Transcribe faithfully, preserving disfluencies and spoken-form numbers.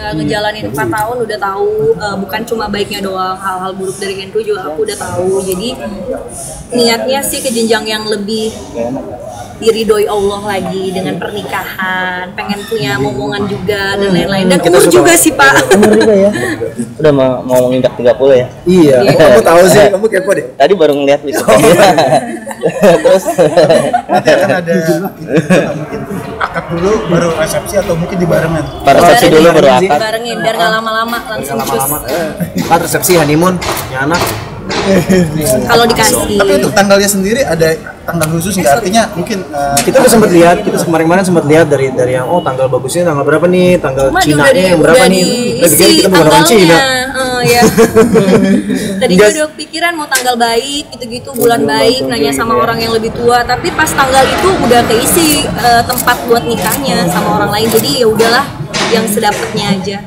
udah ngejalanin empat tahun, udah tahu uh, bukan cuma baiknya doang, hal-hal buruk dari Gendro juga aku udah tahu. Jadi niatnya sih ke jenjang yang lebih diridhoi Allah lagi dengan pernikahan, pengen punya momongan juga dan lain-lain. Dan umur juga sih Pak. Umur juga ya. Udah mau mau nginjak tiga puluh ya? Iya. Kamu tahu sih, kamu kepo deh. Tadi baru ngeliat wisata. Oh. Terus kan ada mungkin akad dulu baru resepsi atau mungkin dibarengin. Resepsi dulu baru akad. Dibarengin biar enggak lama-lama langsung cus. Akad resepsi honeymoon, punya anak. Kalau dikasih. Tapi untuk tanggalnya sendiri ada tanggal khusus nggak? Artinya mungkin uh, kita udah sempat lihat, kita kemarin-kemarin sempat lihat dari dari yang oh tanggal bagusnya tanggal berapa nih, tanggal Cina nya yang berapa nih? Lebih kira kita bukan orang Cina. Oh ya. Tadi gue udah pikiran mau tanggal baik, gitu-gitu bulan baik, nanya sama orang yang lebih tua. Tapi pas tanggal itu udah keisi uh, tempat buat nikahnya sama orang lain. Jadi ya udahlah yang sedapatnya aja.